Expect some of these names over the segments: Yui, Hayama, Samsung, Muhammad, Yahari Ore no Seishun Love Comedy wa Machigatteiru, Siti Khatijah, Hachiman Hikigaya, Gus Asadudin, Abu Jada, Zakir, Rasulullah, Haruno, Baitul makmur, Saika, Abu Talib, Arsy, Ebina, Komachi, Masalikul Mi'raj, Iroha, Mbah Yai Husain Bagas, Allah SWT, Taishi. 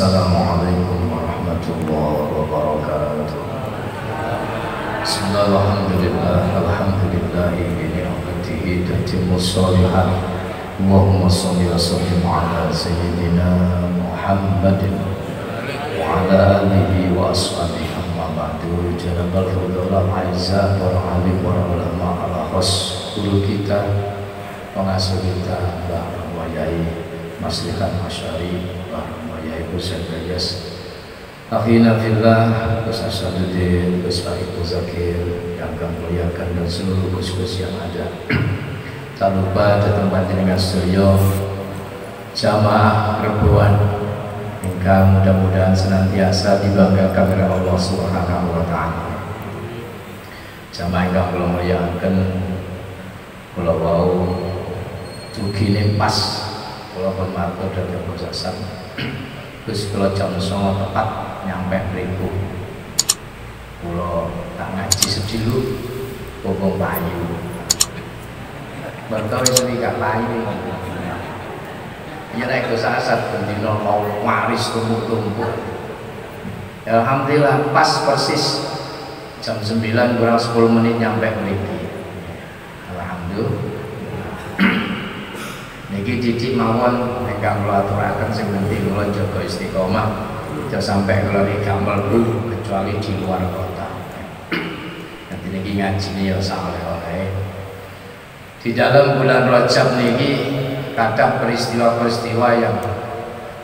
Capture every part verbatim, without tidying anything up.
Assalamualaikum warahmatullahi wabarakatuh. Bismillahirrahmanirrahim. Alhamdulillahi bi ni'matihi tatimmu shalihat. Allahumma shalli wa sallim ala sayyidina Muhammadin wa ala alihi wa ashabihi amma ba'du. Janabal fudhulal aizza wal alim wal ulama ala khas guru kita, pengasuh kita, Mbah Wayai Mas Lihat Masyari, Mbah Yai Husain Bagas, Akhina Fillah, Gus Asadudin, Gus Ibu Zakir, yang kami muliakan dan seluruh gus-gus yang ada. Tak lupa datang panjenengan studio jamaah rebuan, hingga mudah-mudahan senantiasa dibanggakan oleh Allah subhanahu wa taala. Jamaah yang kami muliakan, kalau mau dugine pas walaupun matur dan kebersasan terus kalau jam songo tepat nyampe beribu kalau tak ngaji sedilu bobong payu berkawin sendiri gak payu nyerai kesasat bendino mau waris tumpuk-tumpuk. Alhamdulillah pas persis jam sembilan kurang sepuluh menit nyampe beribu. Alhamdulillah niki cici mawon engkang kula aturaken sing penting kula jaga istiqomah aja sampai kula nikah mlebu kecuali di luar kota. Nanti niki ngajine ya saleh-saleh. Di dalam bulan Rajab niki kadang peristiwa-peristiwa yang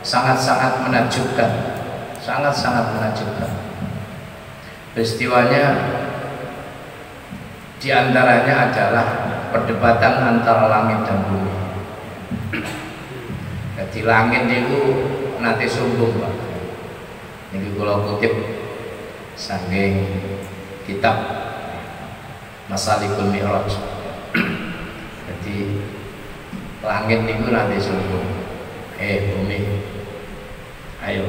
sangat-sangat menakjubkan, sangat-sangat menakjubkan. Peristiwanya di antaranya adalah perdebatan antara langit dan bumi. Di langit itu nanti sombong Pak. Ini kalau kutip saking kitab Masalikul Mi'raj. Jadi langit itu nanti sombong. Eh bumi, ayo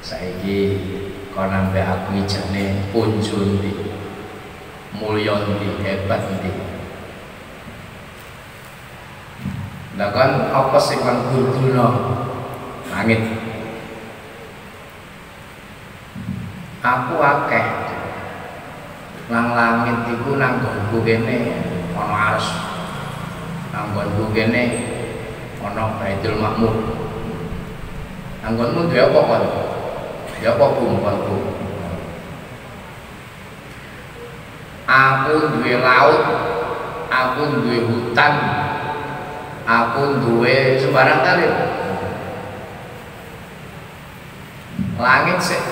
saiki kau nambe aku jane punjul di mulyon di hebat di. Lah kan apa sing nggulgulno langit. Aku akeh. Nang langit iku nang nggonku kene ana Arsy. Nang nggonku kene ana Baitul Makmur. Nang nggonmu duwe apa kon? Ya apa kumpulku. Aku duwe laut, aku duwe hutan. Aku duwe sembarang kali langit sih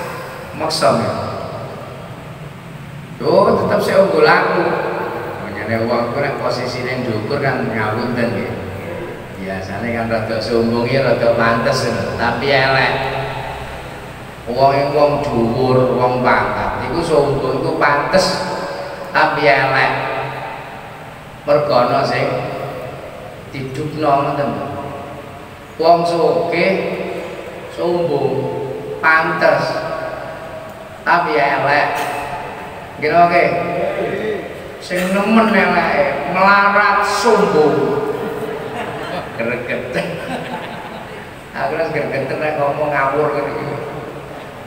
maksa ya tuh tetap saya unggul aku mengenai uang aku posisi yang diukur kan ngawun dan ya biasanya kan rada sombongnya rada pantes tapi elek uang yang uang dhuwur uang pangkat itu sombong itu pantes tapi elek mergono sih hidup nol teman, wong soke, sombong, pantas, tapi elek, gitu oke, sing nemen elek, melarat sombong, gergeten, aku harus gergeten lagi ngomong ngawur gitu,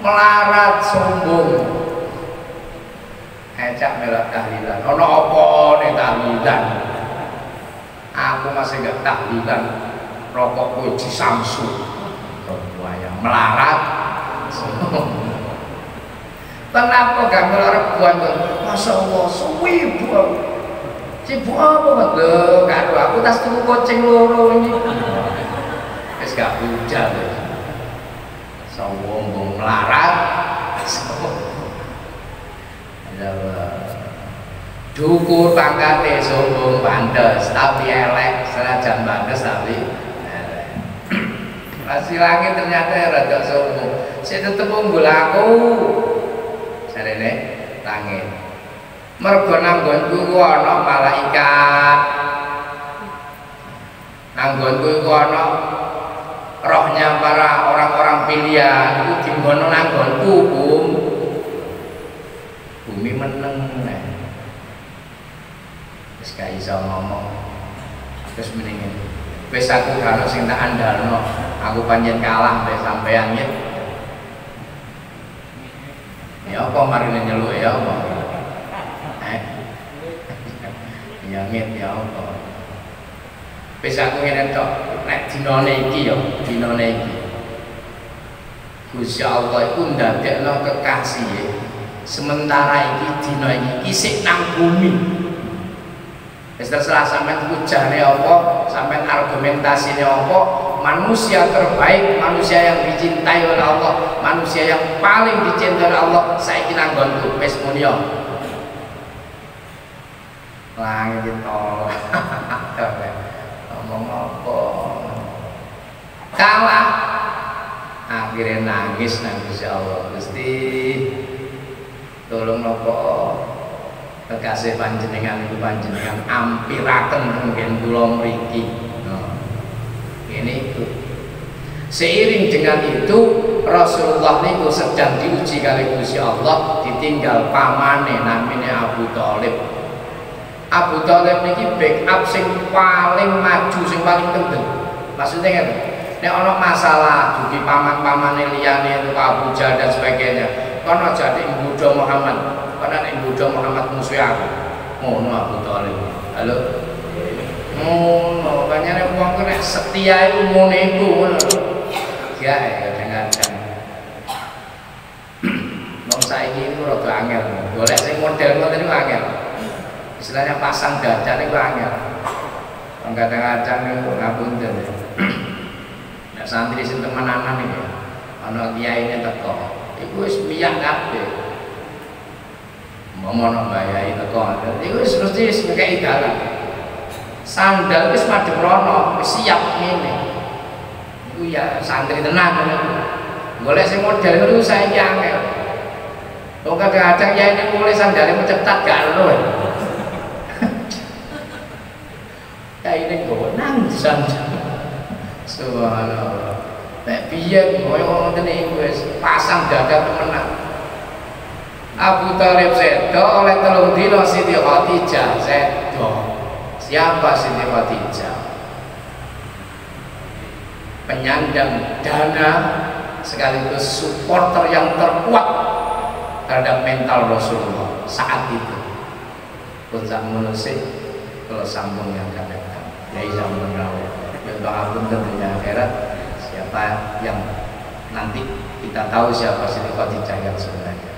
melarat sombong, ecak melak tahlilan, ono opo nih tahlilan. Aku masih gak taklilan rokok uji Samsung yang melarat kenapa gak melarat buat Masya Allah suwi buat cibu apa loh kado aku tas tunggu kucing loro ini es gak hujan sombong melarat dukur pangkatnya sombong bandes tapi elek serajan bandes tapi elek masih langit ternyata ya rada sombong saya tetep unggul aku saya ini langit mergo nanggonku ku ana malaikat nanggonku ku ana rohnya para orang-orang pilihan itu dimana nanggonku bum bumi meneng terus gak bisa ngomong terus mendingin wis aku gak ono sing tak andalno, aku panjen kalah mbek sampean ya. Ya apa marine nyeluk ya apa? Eh. Ya ngene ya apa? Wis aku ngene tok, nek dinane iki ya, dinane iki. Gusti Allah iku ndadekno kekasih. Sementara iki dina iki isik nang bumi. Mister Selasa sampean hujahne apa, sampean argumentasine apa, manusia terbaik, manusia yang dicintai oleh Allah, manusia yang paling dicintai oleh Allah saiki nang nggonku wis muni yo. Langit to. Ngomong apa? Kalah. Akhirnya nangis nangis ya Allah. Gusti tolong nopo kekasih panjenengan itu panjenengan ampiraken mungkin kula mriki. Nah, ini itu. Seiring dengan itu Rasulullah niku sedang diuji kali Gusti Allah, ditinggal pamane namine Abu Talib. Abu Talib niki backup sing paling maju, sing paling kendel. Maksudnya kan, nek ana masalah dugi paman-pamane liyane itu Abu Jada dan sebagainya. Karena jadi budak Muhammad, karena nek budak Muhammad musuh aku, ngono Abu Talib. Halo, ngono. Banyak yang uang kena setia itu mau nego, ngono. Ya, kadang-kadang. Bang saiki itu rada angel. Boleh sing model model itu angel. Istilahnya pasang dada itu angel. Kadang-kadang ngapunten. Nek santri sing temenanan iki, ana kiyaine teko. Iku wis miyang kabeh. Momono mbayahi teko. Iku wis mesti wis ngekeki dalan. Sandal wis madhep rono, wis siap ngene. Iku ya santri tenang ngono. Golek sing model ngono saiki angel. Kok kadang-kadang ya ini mulai sandale mencetak gak lho. Kayak ini kok nang sandal. Subhanallah. Nek piye koyo ngoten iki wis pasang dada temenan. Abu Talib sedo oleh telung dina Siti Khatijah sedo. Siapa Siti Khatijah? Penyandang dana sekaligus supporter yang terkuat terhadap mental Rasulullah saat itu. Pun sak menusik kalau sambung yang kadang-kadang. Ya iso menawa ya doa pun dunya akhirat. Siapa yang nanti kita tahu siapa Siti Khatijah yang sebenarnya.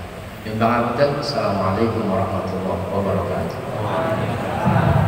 Assalamualaikum warahmatullahi wabarakatuh.